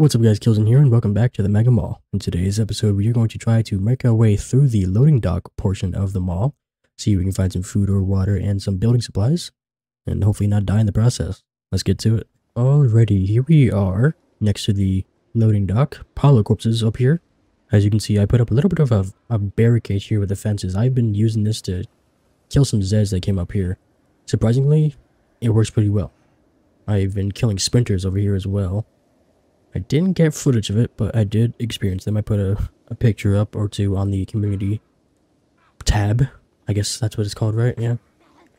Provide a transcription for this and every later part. What's up guys, Kilzen here and welcome back to the Mega Mall. In today's episode we are going to try to make our way through the loading dock portion of the mall, see if we can find some food or water and some building supplies, and hopefully not die in the process. Let's get to it. Alrighty, here we are next to the loading dock. Apollo corpses up here. As you can see I put up a little bit of a barricade here with the fences. I've been using this to kill some Zeds that came up here. Surprisingly, it works pretty well. I've been killing sprinters over here as well. I didn't get footage of it, but I did experience them. I put a picture up or two on the community tab. I guess that's what it's called, right? Yeah.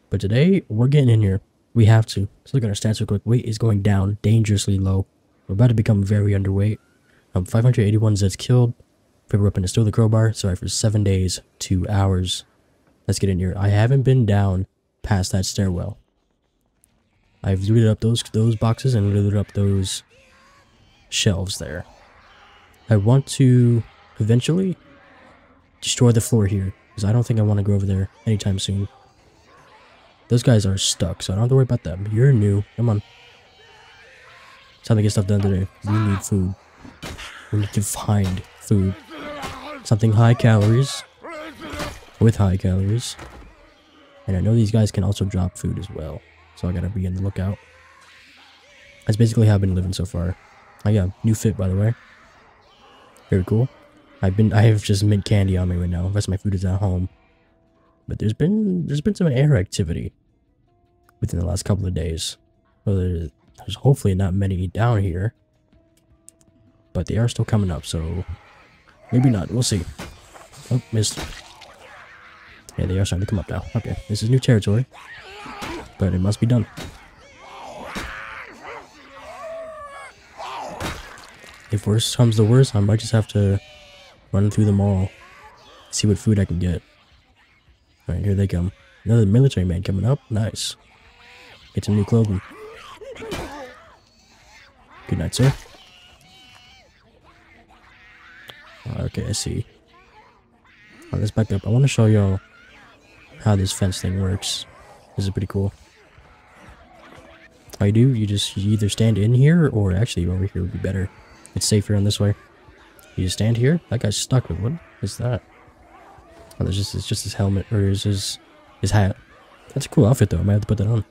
But today, we're getting in here. We have to. Let's look at our stats real quick. Weight is going down dangerously low. We're about to become very underweight. 581 Zeds killed. Favorite weapon is still the crowbar. Sorry, for 7 days, 2 hours. Let's get in here. I haven't been down past that stairwell. I've looted up those boxes and looted up those shelves there. I want to eventually destroy the floor here because I don't think I want to go over there anytime soon. Those guys are stuck, so I don't have to worry about them. You're new. Come on. It's time to get stuff done today. We need food. We need to find food. Something high calories. With high calories. And I know these guys can also drop food as well, so I gotta be on the lookout. That's basically how I've been living so far. I got a new fit, by the way. Very cool. I have just mint candy on me right now. The rest of my food is at home. But there's been some air activity within the last couple of days. So there's hopefully not many down here, but they are still coming up. So maybe not. We'll see. Oh, missed. Yeah, they are starting to come up now. Okay, this is new territory, but it must be done. If worse comes to worse, I might just have to run through the mall, see what food I can get. Alright, here they come. Another military man coming up. Nice. Get some new clothing. Good night, sir. Okay, I see. Alright, let's back up. I want to show y'all how this fence thing works. This is pretty cool. All you do, you either stand in here, or actually over here would be better. It's safer on this way. You just stand here. That guy's stuck with what is that? Oh, there's just his helmet, or his hat. That's a cool outfit though. I might have to put that on.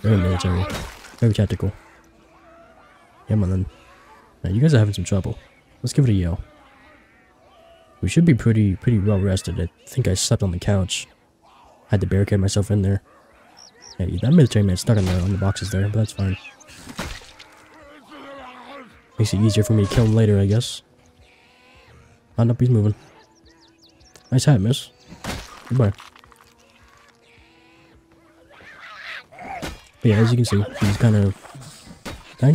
Very military, very tactical. Yeah, man. Then now you guys are having some trouble. Let's give it a yell. We should be pretty well rested. I think I slept on the couch. I had to barricade myself in there. Hey, that military man's stuck on the boxes there, but that's fine. Makes it easier for me to kill him later, I guess. Oh, nope, he's moving. Nice hat, miss. Goodbye. But yeah, as you can see, he's kind of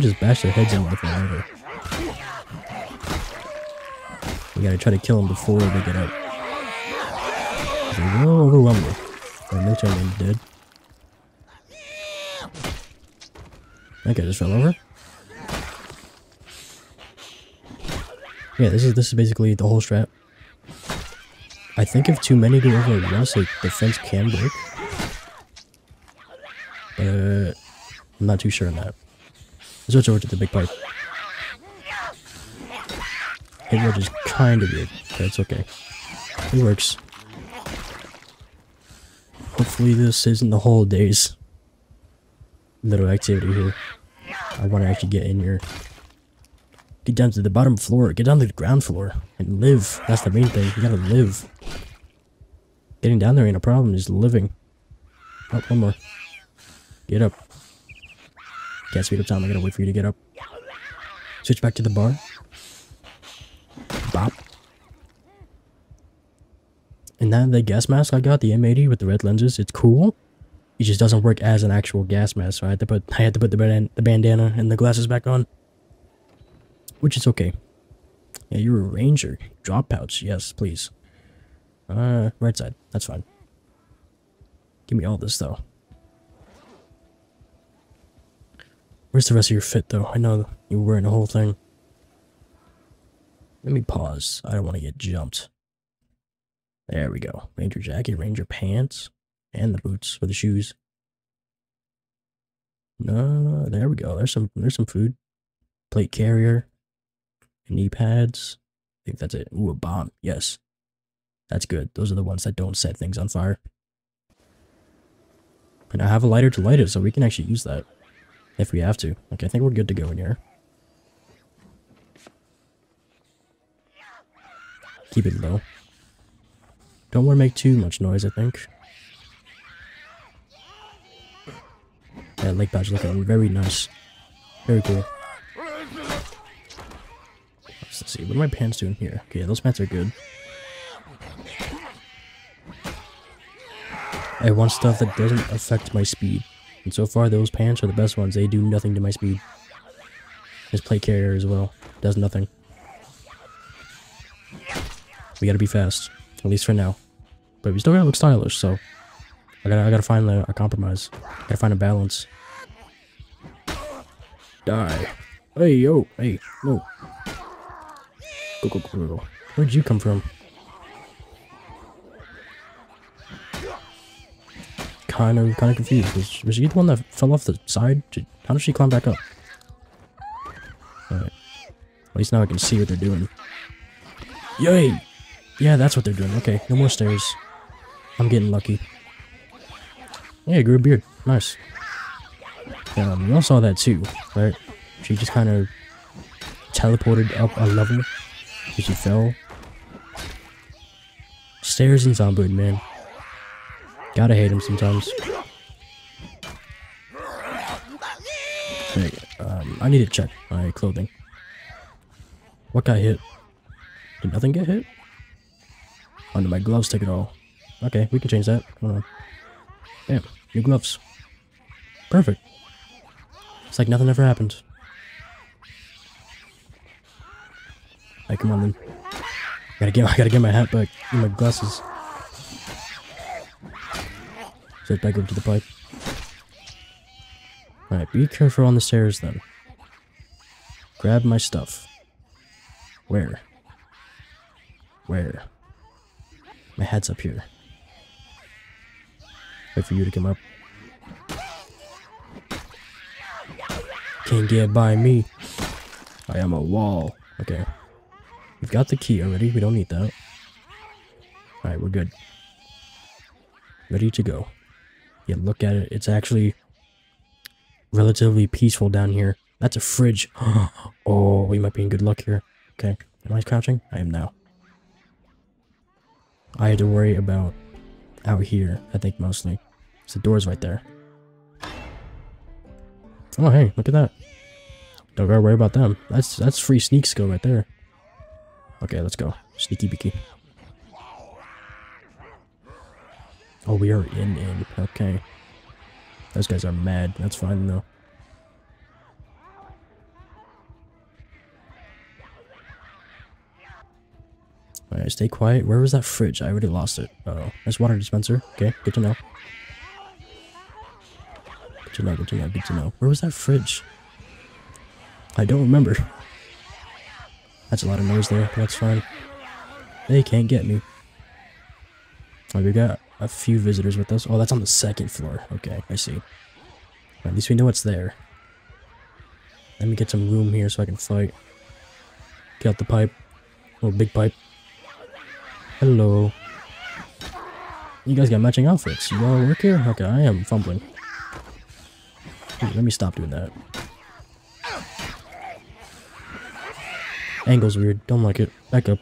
just bash their heads in like whatever. We gotta try to kill him before they get up. He's a little overwhelming. The military man's dead. That guy just fell over. Yeah, this is basically the whole strat. I think if too many go over at once, the fence can break. But I'm not too sure on that. Let's switch over to the big pipe. Hit wedge is kind of good, but it's okay. It works. Hopefully this isn't the whole day's little activity here. I want to actually get in here. Get down to the bottom floor. Get down to the ground floor and live. That's the main thing. You gotta live. Getting down there ain't a problem. Just living. Oh, one more. Get up. Can't speed up time. I gotta wait for you to get up. Switch back to the bar. Bop. And now the gas mask I got, the M80 with the red lenses, it's cool. It just doesn't work as an actual gas mask, so I had to put the bandana and the glasses back on. Which is okay. Yeah, you're a ranger. Drop pouch. Yes, please. Right side. That's fine. Give me all this, though. Where's the rest of your fit, though? I know you were wearing the whole thing. Let me pause. I don't want to get jumped. There we go. Ranger jacket, ranger pants, and the boots for the shoes. No, there we go. There's some food. plate carrier, knee pads. I think that's it. Ooh, a bomb. Yes. That's good. Those are the ones that don't set things on fire. And I have a lighter to light it, so we can actually use that if we have to. Okay, I think we're good to go in here. Keep it low. Don't want to make too much noise, I think. That lake badge looking very nice. Very cool. Let's see, what are my pants doing here? Okay, those pants are good. I want stuff that doesn't affect my speed. And so far, those pants are the best ones. They do nothing to my speed. This plate carrier as well does nothing. We gotta be fast, at least for now. But we still gotta look stylish, so I gotta find a compromise. I gotta find a balance. Die! Hey yo! Hey! No! Go go go go! Where'd you come from? Kind of confused. Was she the one that fell off the side? How did she climb back up? Alright. At least now I can see what they're doing. Yay! Yeah, that's what they're doing. Okay, no more stairs. I'm getting lucky. Yeah, I grew a beard. Nice. Y'all saw that too, right? She just kind of teleported up a level. She fell. Stairs in Zomboid, man. Gotta hate him sometimes. Hey, I need to check my clothing. What got hit? Did nothing get hit? Oh no, my gloves take it all. Okay, we can change that. Hold on. Damn, new gloves. Perfect. It's like nothing ever happened. Hey, come on then. I gotta get my hat back and my glasses. Sit back up to the pipe. Alright, be careful on the stairs then. Grab my stuff. Where? Where? My hat's up here. Wait for you to come up. Can't get by me. I am a wall. Okay. We've got the key already. We don't need that. Alright, we're good. Ready to go. Yeah, look at it. It's actually relatively peaceful down here. That's a fridge. Oh, we might be in good luck here. Okay. Am I crouching? I am now. I had to worry about out here, I think, mostly. So the door's right there. Oh, hey, look at that. Don't gotta worry about them. That's free sneak skill right there. Okay, let's go. Sneaky beaky. Oh, we are in. Okay. Those guys are mad. That's fine, though. Alright, stay quiet. Where was that fridge? I already lost it. Uh-oh. Nice water dispenser. Okay, good to know. Good to know, good to know, good to know. Where was that fridge? I don't remember. That's a lot of noise there. That's fine. They can't get me. What do we got? A few visitors with us. Oh, that's on the second floor. Okay, I see. Well, at least we know it's there. Let me get some room here so I can fight. Get out the pipe. Little big pipe. Hello. You guys got matching outfits. You all work here? Okay, I am fumbling. Dude, let me stop doing that. Angle's weird. Don't like it. Back up.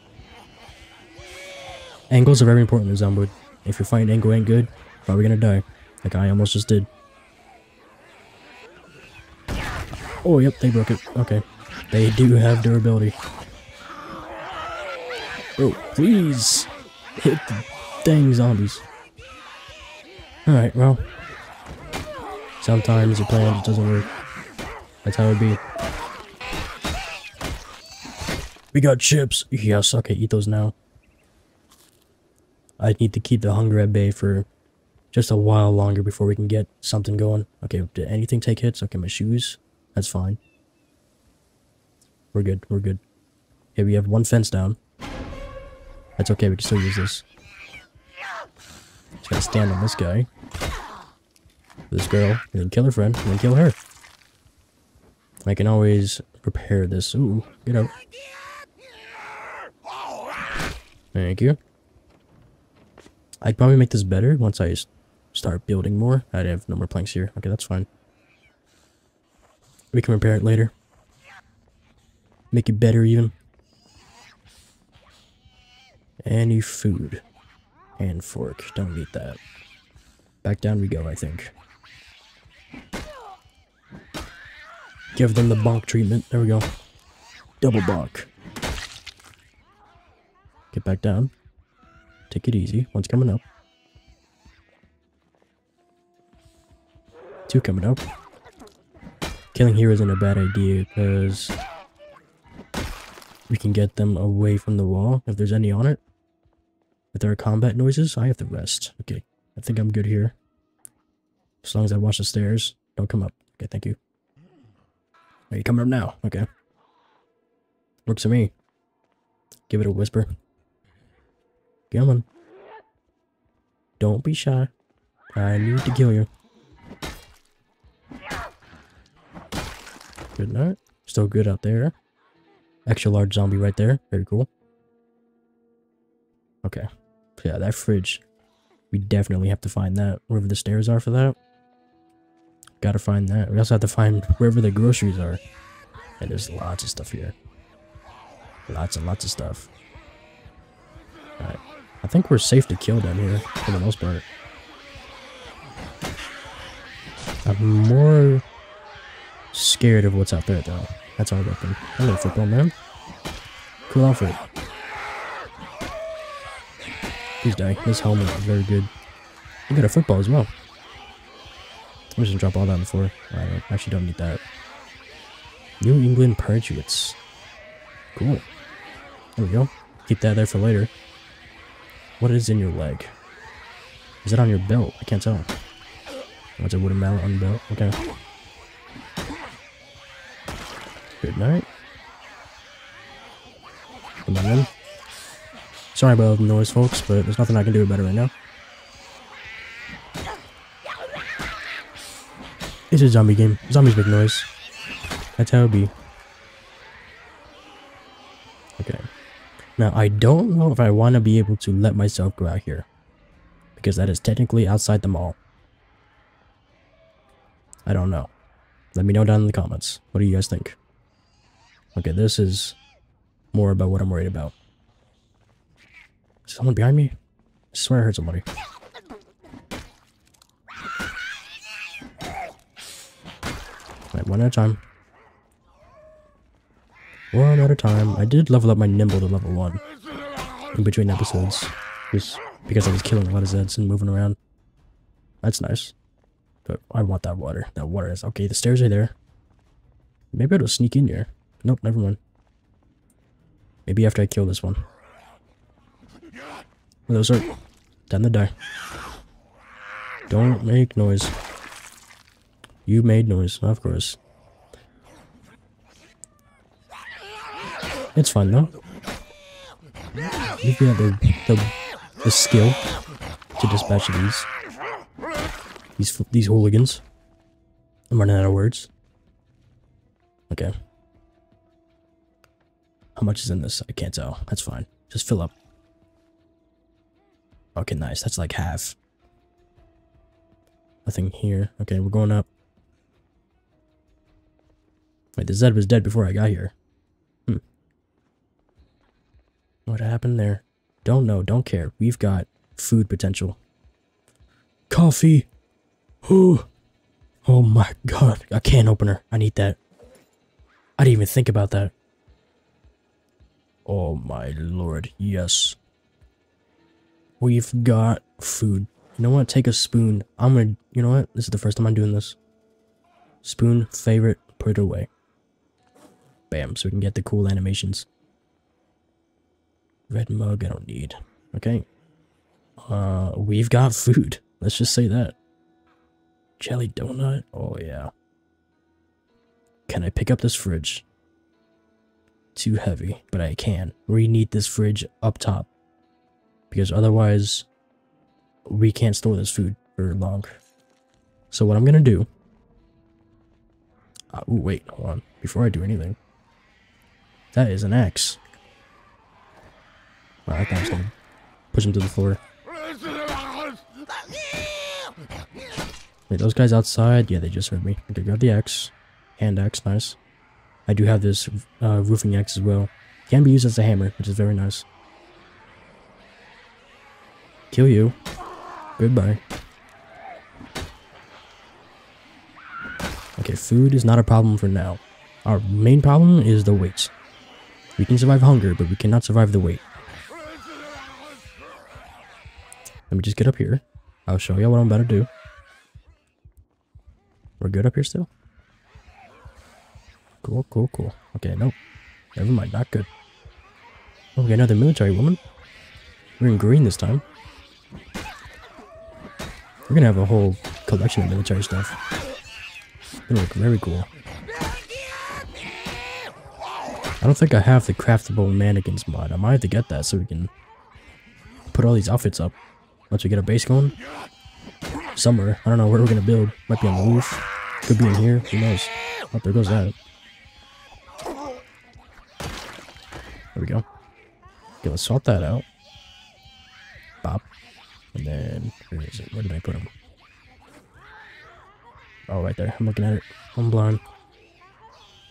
Angles are very important in Zomboid. If your fighting angle ain't good, you're probably gonna die, like I almost just did. Oh, yep, they broke it. Okay. They do have durability. Oh, please! Hit the dang zombies. Alright, well. Sometimes your plan just doesn't work. That's how it be. We got chips! Yes, okay, eat those now. I need to keep the hunger at bay for just a while longer before we can get something going. Okay, did anything take hits? Okay, my shoes. That's fine. We're good, we're good. Okay, we have one fence down. That's okay, we can still use this. Just gotta stand on this guy. This girl, and then kill her friend, and then kill her. I can always repair this. Ooh, get out. Thank you. I'd probably make this better once I start building more. I have no more planks here. Okay, that's fine. We can repair it later. Make it better even. Any food. Hand fork. Don't eat that. Back down we go, I think. Give them the bonk treatment. There we go. Double bonk. Get back down. Take it easy. One's coming up. Two coming up. Killing here isn't a bad idea because we can get them away from the wall if there's any on it. If there are combat noises, I have to rest. Okay, I think I'm good here. As long as I watch the stairs. Don't come up. Okay, thank you. Are you coming up now? Okay. Works for me. Give it a whisper. Come on. Don't be shy. I need to kill you. Good night. Still good out there. Extra large zombie right there. Very cool. Okay. Yeah, that fridge. We definitely have to find that. Wherever the stairs are for that. Gotta find that. We also have to find wherever the groceries are. And there's lots of stuff here. Lots and lots of stuff. Alright. I think we're safe to kill down here for the most part. I'm more scared of what's out there though. That's our weapon. Hello, football man. Cool outfit. Please die. This helmet is very good. You got a football as well. I'm just gonna drop all that on the floor. I actually don't need that. New England Patriots. Cool. There we go. Keep that there for later. What is in your leg? Is it on your belt? I can't tell. Oh, it's a wooden mallet on the belt. Okay. Good night. Come on in. Sorry about all the noise, folks, but there's nothing I can do about it right now. It's a zombie game. Zombies make noise. That's how it be. Okay. Now, I don't know if I want to be able to let myself go out here. Because that is technically outside the mall. I don't know. Let me know down in the comments. What do you guys think? Okay, this is more about what I'm worried about. Is someone behind me? I swear I heard somebody. Right, one at a time. One at a time. I did level up my nimble to level 1 in between episodes, just because I was killing a lot of Zeds and moving around. That's nice. But I want that water. That water is okay. The stairs are there. Maybe it'll sneak in here. Nope, never mind. Maybe after I kill this one. Oh, those are time to die. Don't make noise. You made noise, of course. It's fun though. You can have the skill to dispatch these hooligans. I'm running out of words. Okay. How much is in this? I can't tell. That's fine. Just fill up. Okay, nice. That's like half. Nothing here. Okay, we're going up. Wait, the Zed was dead before I got here. Hmm. What happened there? Don't know. Don't care. We've got food potential. Coffee. Ooh. Oh my god. A can opener. I need that. I didn't even think about that. Oh my lord. Yes. We've got food. You know what? Take a spoon. I'm gonna... You know what? This is the first time I'm doing this. Spoon, favorite, put it away. Bam, so we can get the cool animations. Red mug, I don't need. Okay. We've got food. Let's just say that. Jelly donut? Oh, yeah. Can I pick up this fridge? Too heavy, but I can. We need this fridge up top. Because otherwise... we can't store this food for long. So what I'm gonna do, Ooh, wait, hold on. Before I do anything. That is an axe. Wow, that guy's gonna push him to the floor. Wait, those guys outside? Yeah, they just heard me. Okay, grab the axe. Hand axe, nice. I do have this roofing axe as well. Can be used as a hammer, which is very nice. Kill you. Goodbye. Okay, food is not a problem for now. Our main problem is the weight. We can survive hunger, but we cannot survive the weight. Let me just get up here. I'll show you what I'm about to do. We're good up here still? Cool, cool, cool. Okay, nope. Never mind, not good. Oh, we got another military woman. We're in green this time. We're gonna have a whole collection of military stuff. They look very cool. I don't think I have the craftable mannequins mod. I might have to get that so we can put all these outfits up. Once we get our base going. Somewhere. I don't know where we're gonna build. Might be on the roof. Could be in here. Who knows? Oh, there goes that. There we go. Okay, let's sort that out. Bop. And then, where is it? Where did I put him? Oh, right there. I'm looking at it. I'm blind.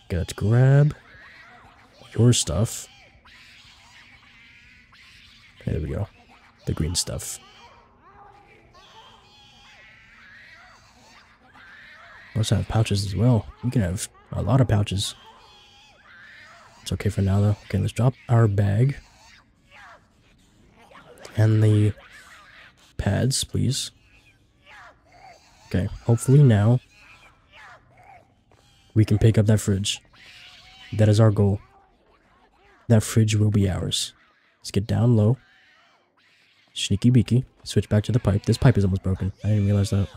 Okay, let's grab your stuff. Okay, there we go. The green stuff. We also have pouches as well. We can have a lot of pouches. It's okay for now, though. Okay, let's drop our bag. And the pads, please. Okay, hopefully now we can pick up that fridge. That is our goal. That fridge will be ours. Let's get down low. Sneaky beaky. Switch back to the pipe. This pipe is almost broken. I didn't realize that.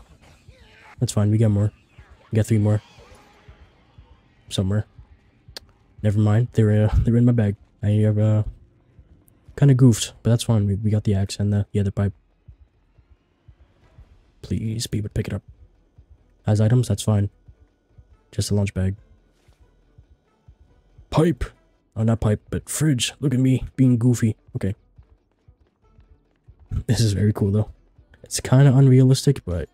That's fine, we got more. We got 3 more. Somewhere. Never mind, they're in my bag. I have kind of goofed, but that's fine. We got the axe and the other pipe. Please, people, pick it up. As items, that's fine. Just a lunch bag. Pipe! Oh, not pipe, but fridge. Look at me, being goofy. Okay. This is very cool, though. It's kind of unrealistic, but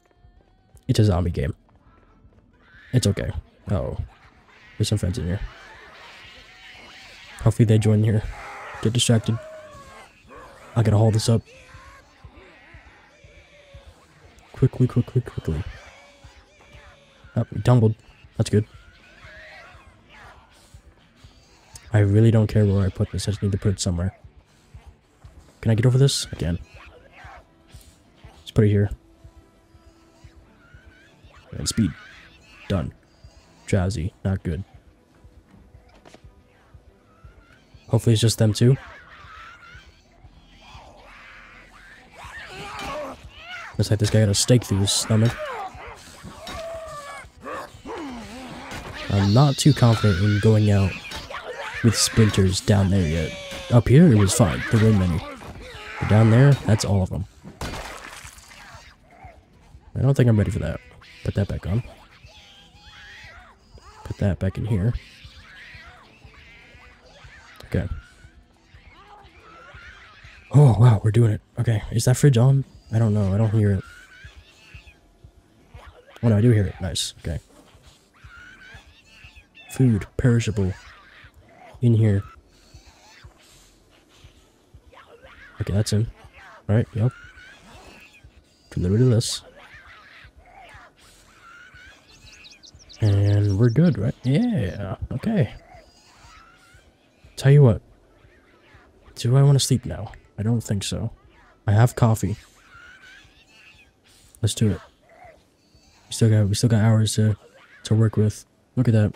it's a zombie game. It's okay. Uh-oh. There's some friends in here. Hopefully they join here. Get distracted. I gotta haul this up. Quickly. Oh, we tumbled. That's good. I really don't care where I put this. I just need to put it somewhere. Can I get over this? I can. Let's put it here. And speed. Done. Drowsy. Not good. Hopefully it's just them two. Looks like this guy got a stake through his stomach. I'm not too confident in going out with splinters down there yet. Up here, it was fine. There were many. But down there, that's all of them. I don't think I'm ready for that. Put that back on. Put that back in here. Okay. Oh, wow, we're doing it. Okay, is that fridge on? I don't know. I don't hear it. Oh, no, I do hear it. Nice. Okay. Food. Perishable. In here. Okay, that's him. Alright, yep. Get rid of this. And we're good, right? Yeah. Okay. Tell you what. Do I want to sleep now? I don't think so. I have coffee. Let's do it. We still got hours to work with. Look at that.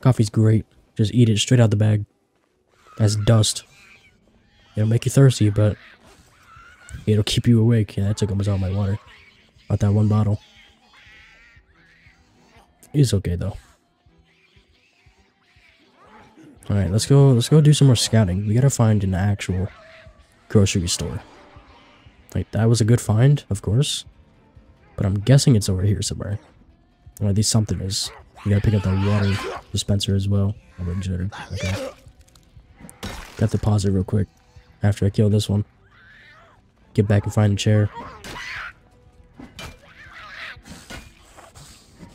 Coffee's great. Just eat it straight out the bag. That's dust. It'll make you thirsty, but it'll keep you awake. Yeah, that took almost all my water. Not that one bottle. It's okay though. Alright, let's go do some more scouting. We gotta find an actual grocery store. Like that was a good find, of course. But I'm guessing it's over here somewhere. Or at least something is. We gotta pick up the water dispenser as well. Okay. Got to pause it real quick after I kill this one. Get back and find a chair.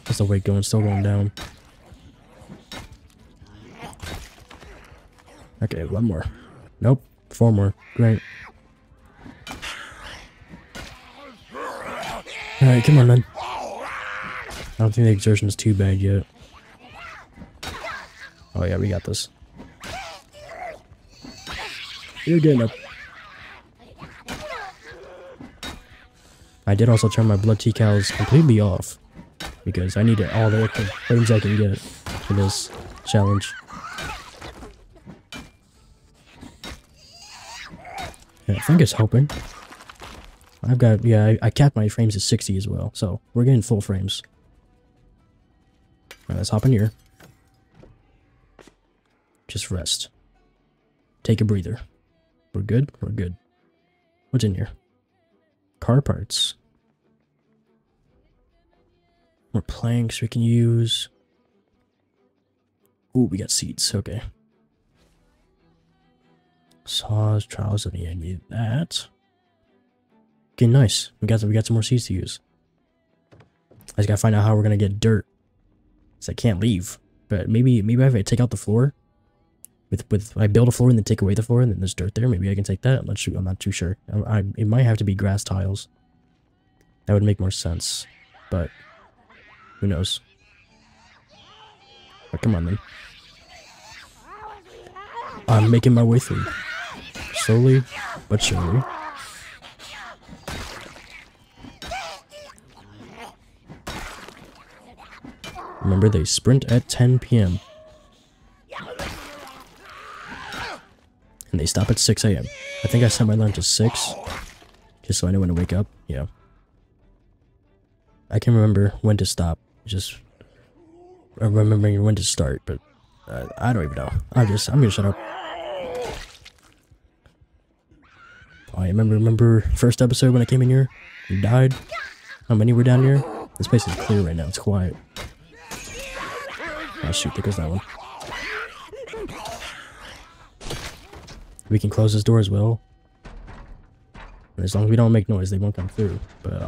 What's the weight going? Still going down. Okay, one more. Nope, four more. Great. Alright, come on, man. I don't think the exertion is too bad yet. Oh yeah, we got this. You're getting up. I did also turn my blood tea cows completely off, because I needed all the things I can get for this challenge. Yeah, I think it's helping. I've got, yeah, I capped my frames at 60 as well, so we're getting full frames. Alright, let's hop in here. Just rest. Take a breather. We're good? We're good. What's in here? Car parts. More planks we can use. Ooh, we got seeds. Okay. Saws, trowels, I mean, I need that. Okay, nice. We got some more seeds to use. I just gotta find out how we're gonna get dirt. So I can't leave. But maybe if I take out the floor, with I build a floor and then take away the floor and then there's dirt there. Maybe I can take that. I'm not too sure. It might have to be grass tiles. That would make more sense. But who knows? But come on, then. I'm making my way through, slowly but surely. Remember, they sprint at 10 p.m. and they stop at 6 a.m. I think I set my alarm to 6, just so I know when to wake up. Yeah. I can remember when to stop, just remembering when to start, but I don't even know. I'm gonna shut up. Oh, I remember first episode when I came in here? We died? How many were down here? This place is clear right now, it's quiet. Oh shoot, there goes that one. We can close this door as well. And as long as we don't make noise, they won't come through. But,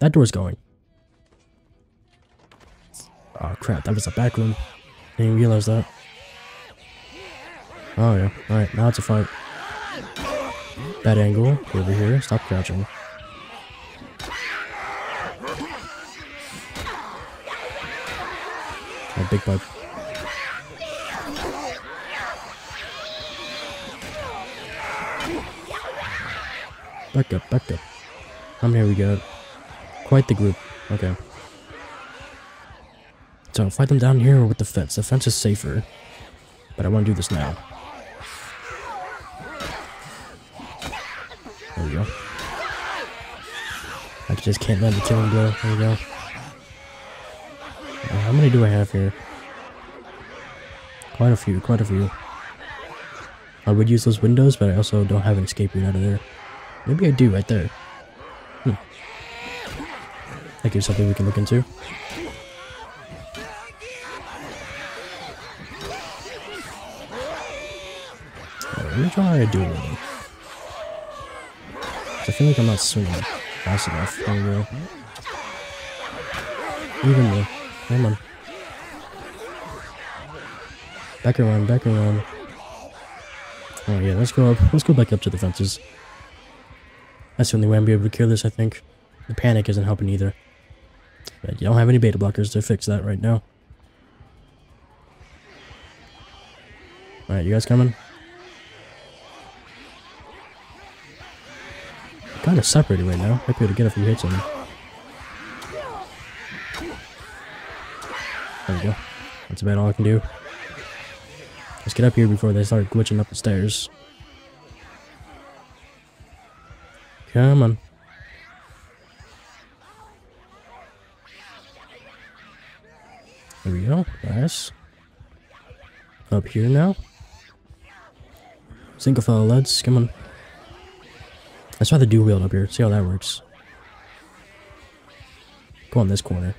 that door's going. Oh crap, that was a back room. I didn't realize that. Oh yeah, alright, now it's a fight. That angle, over here, stop crouching. Oh, big pipe. Back up, back up. How many we got? Quite the group. Okay. So, fight them down here or with the fence. The fence is safer. But I want to do this now. There we go. I just can't let the killing go. There we go. How many do I have here? Quite a few, quite a few. I would use those windows, but I also don't have an escape route out of there. Maybe I do, right there. That gives something we can look into. Alright, let me try how to do it. I feel like I'm not swinging fast enough. There we go. Even more. Come on. Back around, back around. Oh yeah, let's go up. Let's go back up to the fences. That's the only way I'm gonna be able to kill this, I think. The panic isn't helping either. But you don't have any beta blockers to fix that right now. Alright, you guys coming? I'm kind of separated right now. Might be able to get a few hits on me. There we go. That's about all I can do. Let's get up here before they start glitching up the stairs. Come on. There we go. Nice. Up here now. Single file LEDs. Come on. Let's try the dual wield up here. See how that works. Go on this corner.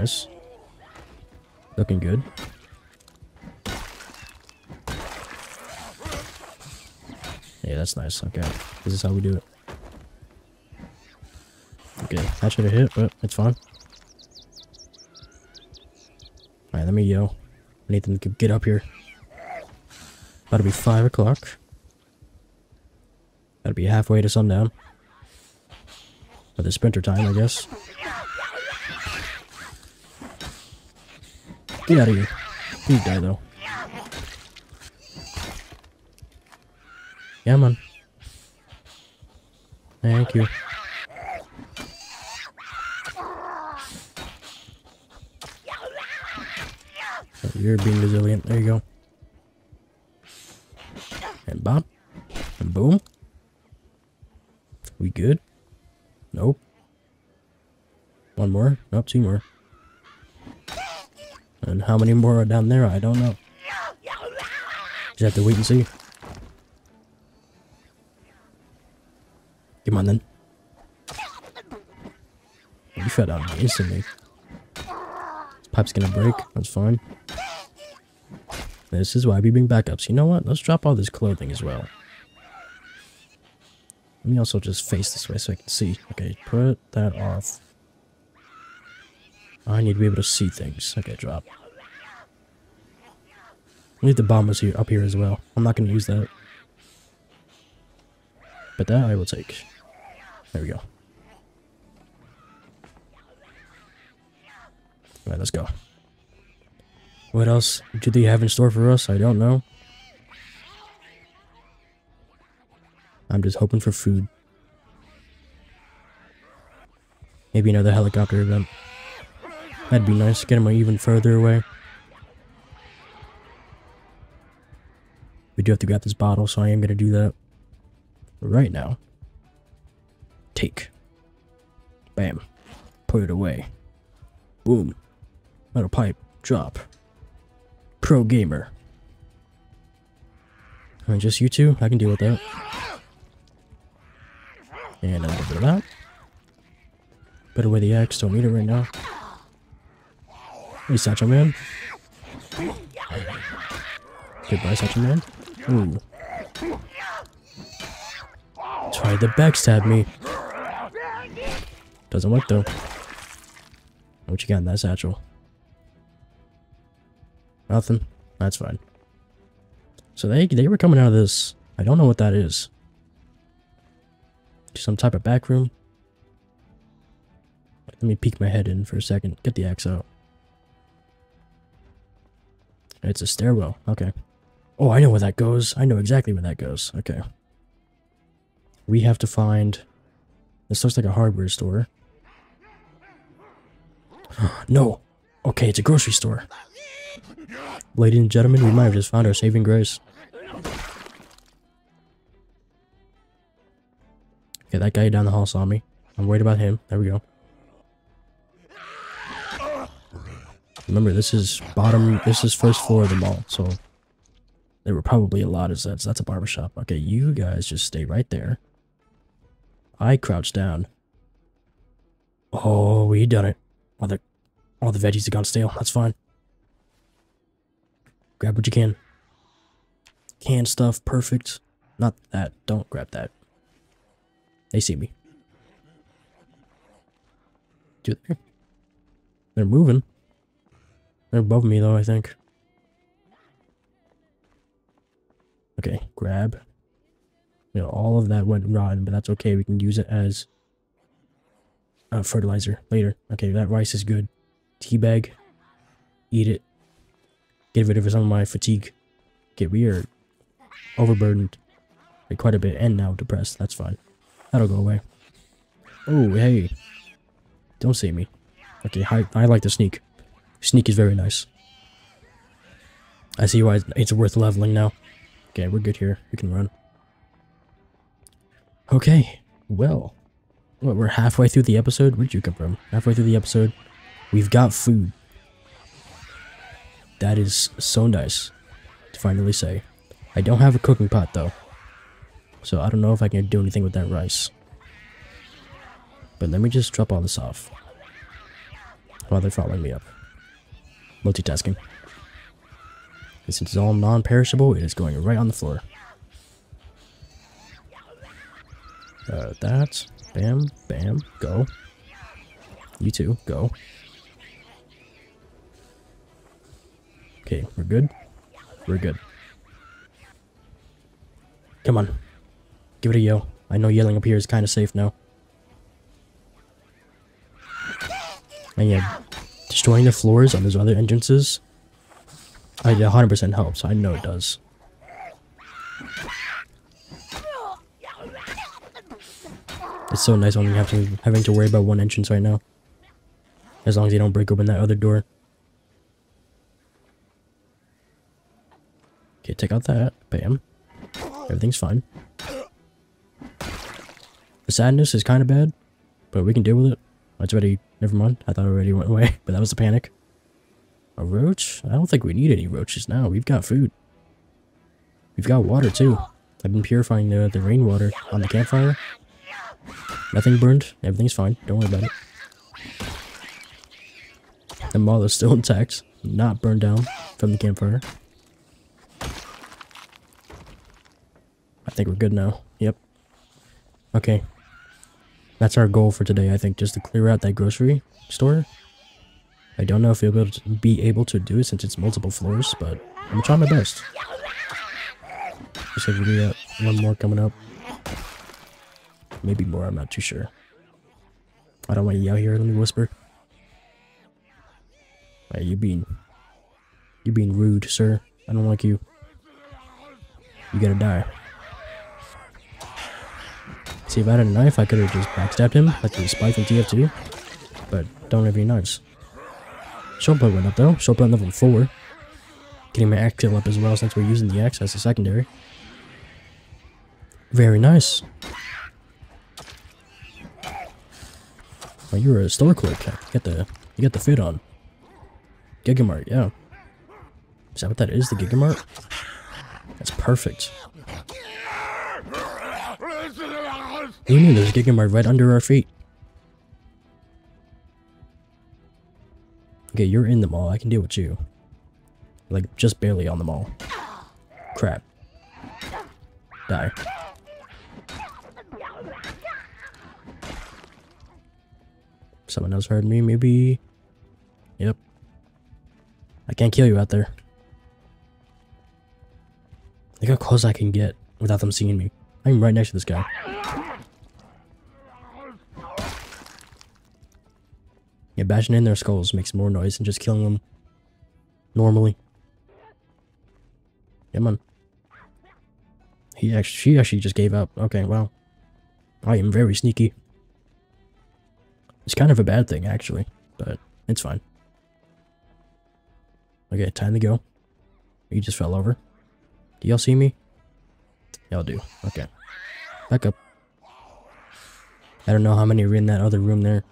Nice. Looking good. Yeah, that's nice. Okay. This is how we do it. Okay. That should have hit, but it's fine. Alright, let me yell. I need them to get up here. About to be 5 o'clock. Gotta be halfway to sundown. Or the sprinter time, I guess. Get out of here. You die, though. Yeah, man. Thank you. Oh, you're being resilient. There you go. And bop. And boom. We good? Nope. One more? Nope, 2 more. And how many more are down there? I don't know. Just have to wait and see. Come on then. You fell down instantly. This pipe's gonna break. That's fine. This is why we bring backups. You know what? Let's drop all this clothing as well. Let me also just face this way so I can see. Okay, put that off. I need to be able to see things. Okay, drop. I need the bombers here, up here as well. I'm not going to use that. But that I will take. There we go. Alright, let's go. What else do they have in store for us? I don't know. I'm just hoping for food. Maybe another helicopter event. That'd be nice, get him even further away. We do have to grab this bottle, so I am gonna do that. Right now. Take. Bam. Put it away. Boom. Metal pipe. Drop. Pro gamer. I mean, just you two? I can deal with that. And a little bit of that. Better with the axe, don't need it right now. Hey, Satchel Man. Goodbye, Satchel Man. Ooh. Tried to backstab me. Doesn't work, though. What you got in that satchel? Nothing. That's fine. So they were coming out of this. I don't know what that is. Some type of back room. Let me peek my head in for a second. Get the axe out. It's a stairwell. Okay. Oh, I know where that goes. I know exactly where that goes. Okay. We have to find... This looks like a hardware store. No! Okay, it's a grocery store. Ladies and gentlemen, we might have just found our saving grace. Okay, that guy down the hall saw me. I'm worried about him. There we go. Remember, this is bottom, this is first floor of the mall, so there were probably a lot of Zeds. That's a barbershop. Okay, you guys just stay right there. I crouched down. Oh, we done it. All the veggies have gone stale. That's fine. Grab what you can. Canned stuff, perfect. Not that. Don't grab that. They see me. Do they? They're moving. They're above me, though, I think. Okay, grab. You know, all of that went rotten, but that's okay. We can use it as fertilizer later. Okay, that rice is good. Teabag. Eat it. Get rid of some of my fatigue. Okay, we are overburdened by quite a bit and now depressed. That's fine. That'll go away. Oh, hey. Don't see me. Okay, I like to sneak. Sneak is very nice. I see why it's worth leveling now. Okay, we're good here. We can run. Okay, well. What, we're halfway through the episode? Where'd you come from? Halfway through the episode. We've got food. That is so nice to finally say. I don't have a cooking pot, though. So I don't know if I can do anything with that rice. But let me just drop all this off. Why are they following me up? Multitasking. And since it's all non-perishable, it is going right on the floor. That. Bam. Bam. Go. You too. Go. Okay, we're good. We're good. Come on. Give it a yell. I know yelling up here is kind of safe now. And yeah, destroying the floors on those other entrances, 100% helps. I know it does. It's so nice only having to worry about one entrance right now. As long as you don't break open that other door. Okay, take out that. Bam. Everything's fine. The sadness is kind of bad, but we can deal with it. It's already... Never mind. I thought it already went away, but that was the panic. A roach? I don't think we need any roaches now. We've got food. We've got water, too. I've been purifying the rainwater on the campfire. Nothing burned. Everything's fine. Don't worry about it. The mall is still intact. Not burned down from the campfire. I think we're good now. Yep. Okay. That's our goal for today, I think, just to clear out that grocery store. I don't know if you'll be able to do it since it's multiple floors, but I'm trying my best. Just have to do that. One more coming up. Maybe more, I'm not too sure. I don't want to yell here, let me whisper. Hey, you're being rude, sir. I don't like you. You gotta die. See, if I had a knife, I could have just backstabbed him, like the spy from TF2. But don't have any knives. Showplate went up though. Showplate level 4. Getting my axe kill up as well since we're using the axe as a secondary. Very nice. Well, you were a store clerk. You got the fit on. Gigamart, yeah. Is that what that is? The Gigamart? That's perfect. Who knew there's a Gigamart right under our feet? Okay, you're in the mall. I can deal with you. Like, just barely on the mall. Crap. Die. Someone else heard me, maybe? Yep. I can't kill you out there. Look how close I can get without them seeing me. I'm right next to this guy. Yeah, bashing in their skulls makes more noise than just killing them normally. Come on. She actually just gave up. Okay, wow. I am very sneaky. It's kind of a bad thing, actually, but it's fine. Okay, time to go. You just fell over. Do y'all see me? Y'all do. Okay. Back up. I don't know how many are in that other room there.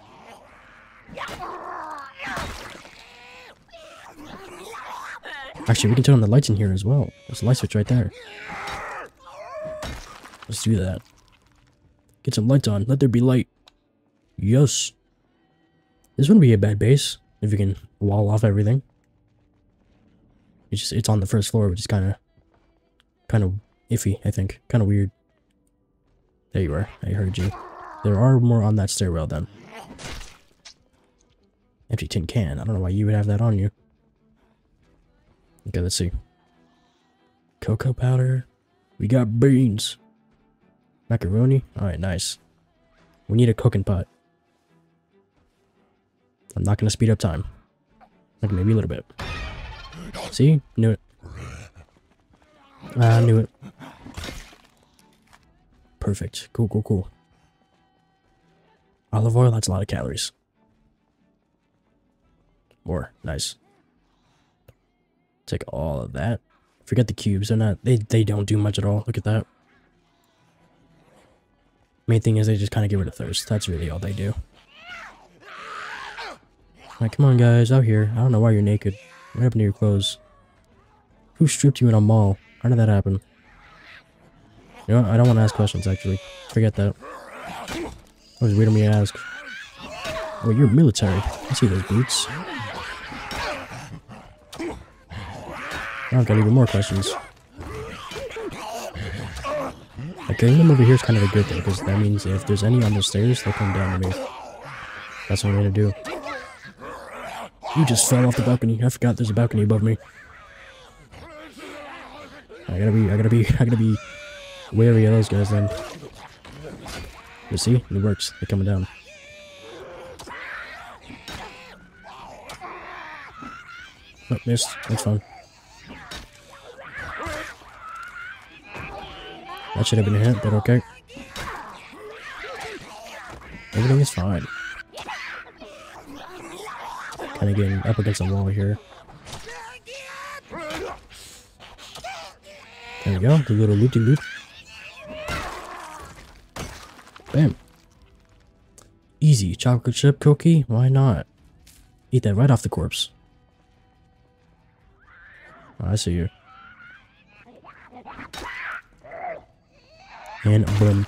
Actually, we can turn on the lights in here as well. There's a light switch right there. Let's do that. Get some lights on. Let there be light. Yes. This wouldn't be a bad base if you can wall off everything. It's on the first floor, which is kind of iffy, I think. Kind of weird. There you are. I heard you. There are more on that stairwell then. Empty tin can. I don't know why you would have that on you. Okay, let's see. Cocoa powder. We got beans. Macaroni. Alright, nice. We need a cooking pot. I'm not gonna speed up time. Like, maybe a little bit. See? Knew it. I knew it. Perfect. Cool, cool, cool. Olive oil, that's a lot of calories. More. Nice. Take all of that. Forget the cubes. They don't do much at all. Look at that. Main thing is they just kind of get rid of thirst. That's really all they do. Like, come on, guys. Out here. I don't know why you're naked. What happened to your clothes? Who stripped you in a mall? How did that happen? You know what? I don't want to ask questions, actually. Forget that. That was weird of me to ask. Oh, you're military. I see those boots. Now I've got even more questions. Like, getting them over here is kind of a good thing, because that means if there's any on the stairs, they'll come down to me. That's what I'm gonna do. You just fell off the balcony. I forgot there's a balcony above me. I gotta be wary of those guys then. You see? It works. They're coming down. Oh, missed. That's fine. That should have been a hit, but okay. Everything is fine. Kind of getting up against a wall here. There we go. The little loop-de-loop. Bam. Easy. Chocolate chip cookie? Why not? Eat that right off the corpse. Oh, I see you. And boom.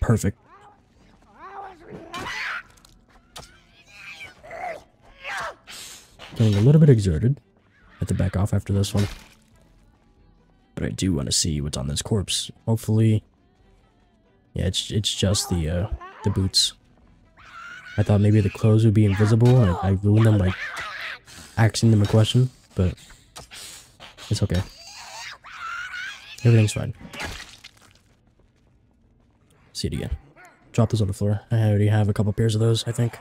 Perfect. Feeling a little bit exerted. I have to back off after this one. But I do want to see what's on this corpse. Hopefully... Yeah, it's just the boots. I thought maybe the clothes would be invisible, and I ruined them by asking them a question, but it's okay. Everything's fine. See it again. Drop those on the floor. I already have a couple pairs of those, I think.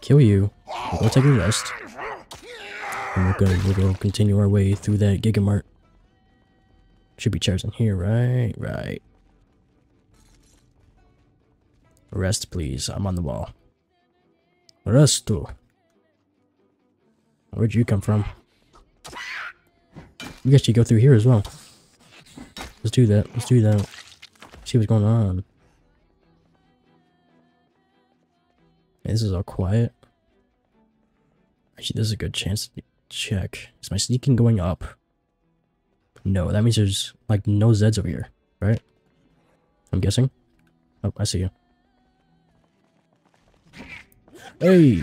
Kill you. We'll go take a rest. And we'll continue our way through that Gigamart. Should be chairs in here, right? Right. Rest, please. I'm on the wall. Rest, too. Where'd you come from? We guess you go through here as well. Let's do that. Let's do that. See what's going on. Man, this is all quiet. Actually, this is a good chance to check. Is my sneaking going up? No, that means there's like no Zeds over here, right? I'm guessing. Oh, I see you. Hey!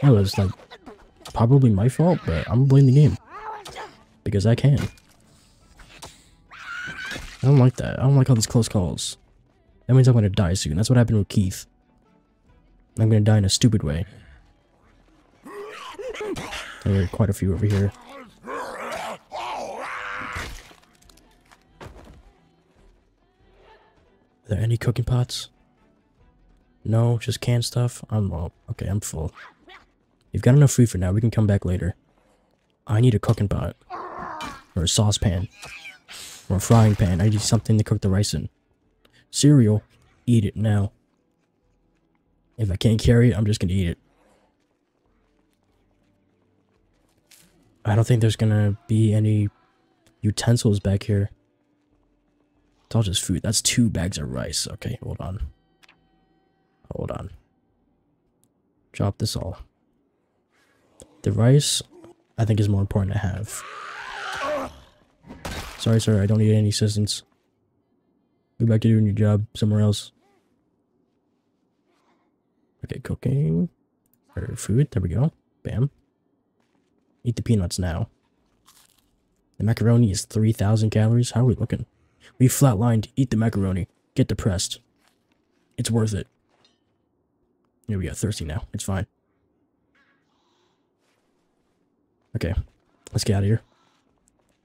That was like probably my fault, but I'm blaming the game. Because I can. I don't like that. I don't like all these close calls. That means I'm gonna die soon. That's what happened with Keith. I'm gonna die in a stupid way. There are quite a few over here. Are there any cooking pots? No, just canned stuff. Okay, I'm full. You've got enough food for now. We can come back later. I need a cooking pot. Or a saucepan. Or a frying pan. I need something to cook the rice in. Cereal. Eat it now. If I can't carry it, I'm just gonna eat it. I don't think there's gonna be any utensils back here. It's all just food. That's 2 bags of rice. Okay, hold on. Hold on. Drop this all. The rice, I think, is more important to have. Sorry, sir. I don't need any assistance. Go back to doing your job somewhere else. Okay, cooking. Or food. There we go. Bam. Eat the peanuts now. The macaroni is 3,000 calories. How are we looking? We flatlined. Eat the macaroni. Get depressed. It's worth it. Here we go. Thirsty now. It's fine. Okay. Let's get out of here.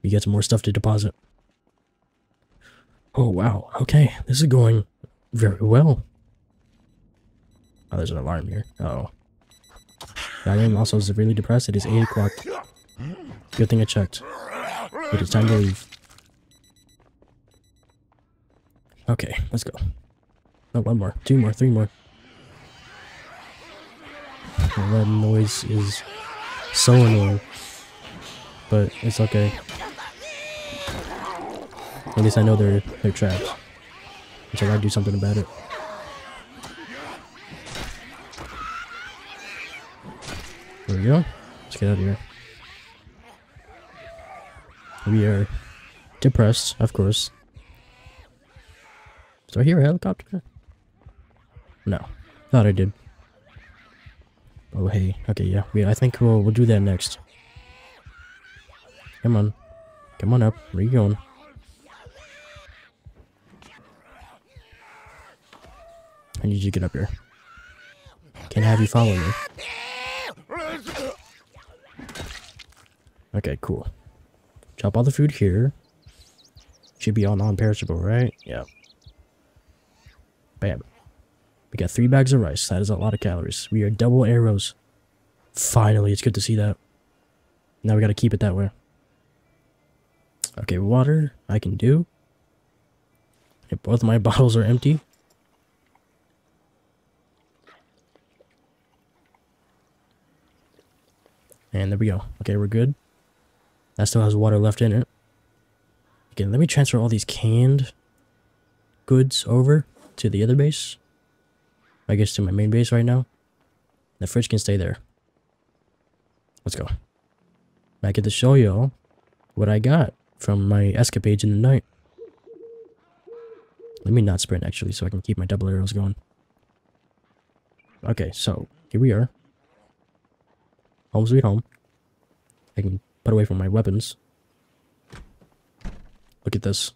We got some more stuff to deposit. Oh, wow. Okay. This is going very well. Oh, there's an alarm here. Uh-oh. I am also severely depressed. It is 8 o'clock. Good thing I checked. It is time to leave. Okay, let's go. Oh, 1 more. 2 more. 3 more. Oh, that noise is so annoying. But it's okay. At least I know they're trapped. So I gotta do something about it. There we go. Let's get out of here. We are Depressed, of course. Do I hear a helicopter? No. Thought I did. Oh, hey. Okay, yeah. I think we'll do that next. Come on. Come on up. Where are you going? I need you to get up here. Can't have you follow me. Okay, cool. Drop all the food here. Should be all non-perishable, right? Yeah. Bam. We got 3 bags of rice. That is a lot of calories. We are double arrows. Finally, it's good to see that. Now we gotta keep it that way. Okay, water. I can do. Okay, both my bottles are empty. And there we go. Okay, we're good. That still has water left in it. Okay, let me transfer all these canned goods over to the other base. I guess to my main base right now. The fridge can stay there. Let's go. I get to show y'all what I got from my escapades in the night. Let me not sprint, actually, so I can keep my double arrows going. Okay, so here we are. Home sweet home. I can put away from my weapons. Look at this.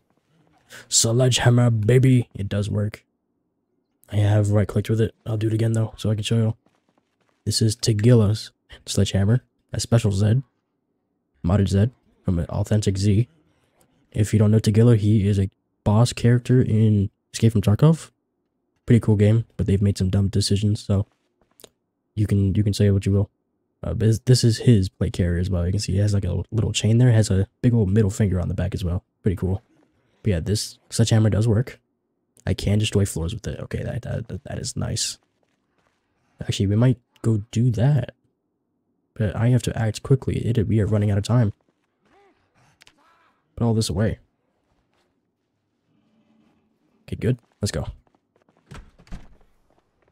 Sledgehammer, baby! It does work. I have right-clicked with it. I'll do it again, though, so I can show you. This is Tagilla's sledgehammer. A special Z. Modded Z. From an authentic Z. If you don't know Tagilla, he is a boss character in Escape from Tarkov. Pretty cool game, but they've made some dumb decisions, so... You can say what you will. But this is his plate carrier as well. You can see it has like a little chain there. It has a big old middle finger on the back as well. Pretty cool. But yeah, this sledgehammer does work. I can destroy floors with it. Okay, that is nice. Actually, we might go do that. But I have to act quickly. We are running out of time. Put all this away. Okay, good. Let's go.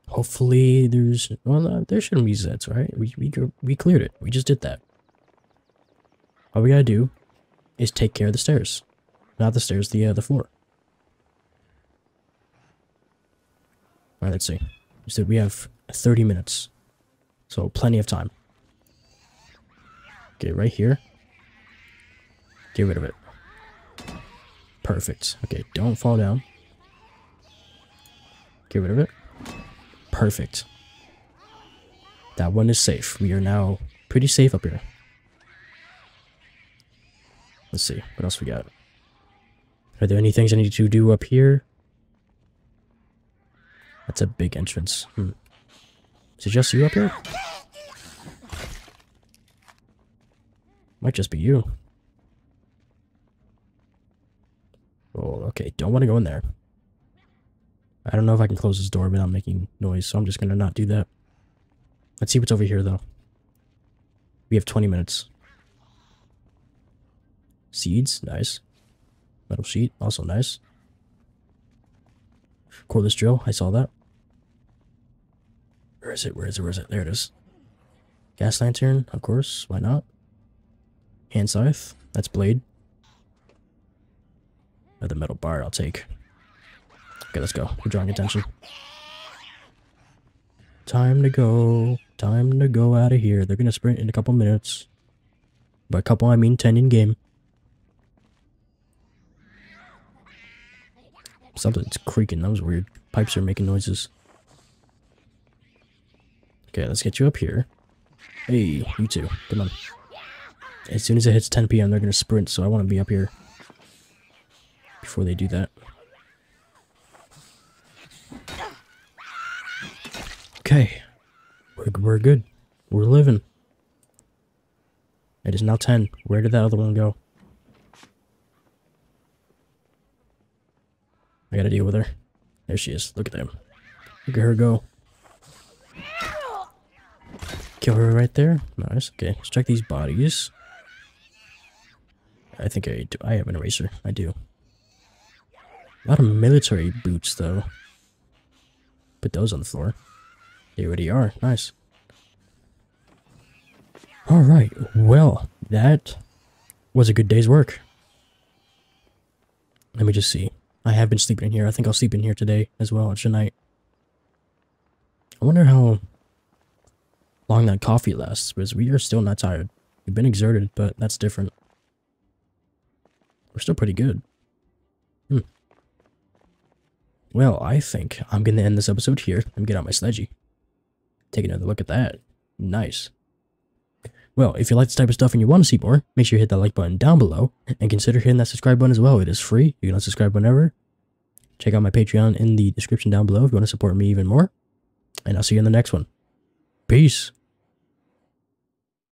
Hopefully there's... Well, no, there shouldn't be Zeds, right? We cleared it. We just did that. All we gotta do is take care of the stairs. Not the stairs, the floor. Alright, let's see. So we have 30 minutes. So plenty of time. Okay, right here. Get rid of it. Perfect. Okay, don't fall down. Get rid of it. Perfect. That one is safe. We are now pretty safe up here. Let's see. What else we got? Are there any things I need to do up here? That's a big entrance. Is it just you up here? Might just be you. Oh, okay. Don't want to go in there. I don't know if I can close this door without making noise, so I'm just gonna not do that. Let's see what's over here, though. We have 20 minutes. Seeds, nice. Metal sheet, also nice. Cordless drill, I saw that. Where is it? Where is it? Where is it? There it is. Gas lantern, of course. Why not? Hand scythe, that's blade. Another metal bar, I'll take. Okay, let's go. We're drawing attention. Time to go. Time to go out of here. They're gonna sprint in a couple minutes. By a couple, I mean 10 in game. Something's creaking. That was weird. Pipes are making noises. Okay, let's get you up here. Hey, you too. Come on. As soon as it hits 10 p.m., they're gonna sprint, so I want to be up here before they do that. Okay, we're good. We're living. It is now 10. Where did that other one go? I gotta deal with her. There she is. Look at them. Look at her go. Kill her right there. Nice. Okay, let's check these bodies. I think I do. I have an eraser. I do. A lot of military boots, though. Put those on the floor. They already are. Nice. Alright, well, that was a good day's work. Let me just see. I have been sleeping in here. I think I'll sleep in here today as well, or tonight. I wonder how long that coffee lasts, because we are still not tired. We've been exerted, but that's different. We're still pretty good. Hmm. Well, I think I'm going to end this episode here. Let me get out my sledgy. Take another look at that. Nice. Well, if you like this type of stuff and you want to see more, make sure you hit that like button down below, and consider hitting that subscribe button as well. It is free. You can unsubscribe whenever. Check out my Patreon in the description down below if you want to support me even more. And I'll see you in the next one. Peace.